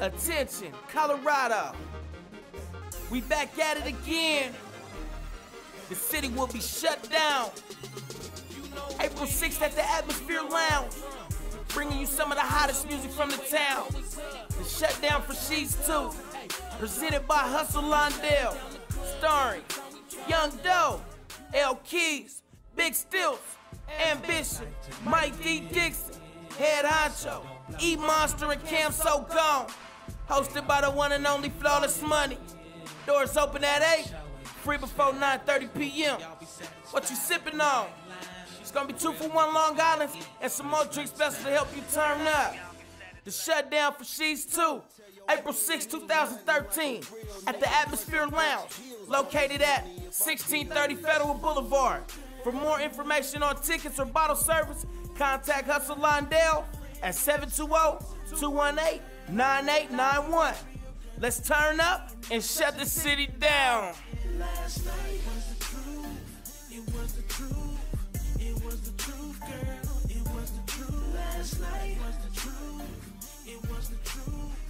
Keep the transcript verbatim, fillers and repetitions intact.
Attention, Colorado. We back at it again. The city will be shut down. April sixth at the Atmosphere Lounge. Bringing you some of the hottest music from the town. The Shut Down four sheez two. Presented by Hustle Londale. Starring Young Doe, L Keys, Big Stilts, Ambition, Mike D Dixon, Head Honcho, E-Monster, and Cam So Gone. Hosted by the one and only Flawless Money. Doors open at eight, free before nine thirty p m What you sipping on? It's gonna be two for one Long Island and some more drink special to help you turn up. The Shut Down four sheez two, April sixth, two thousand thirteen, at the Atmosphere Lounge, located at sixteen thirty Federal Boulevard. For more information on tickets or bottle service, contact Hustle Londale at seven two zero, two one eight, nine eight nine one. Let's turn up and shut the city down. Last night was the truth, it was the truth, it was the truth, girl, it was the truth. Last night was the truth, it was the truth.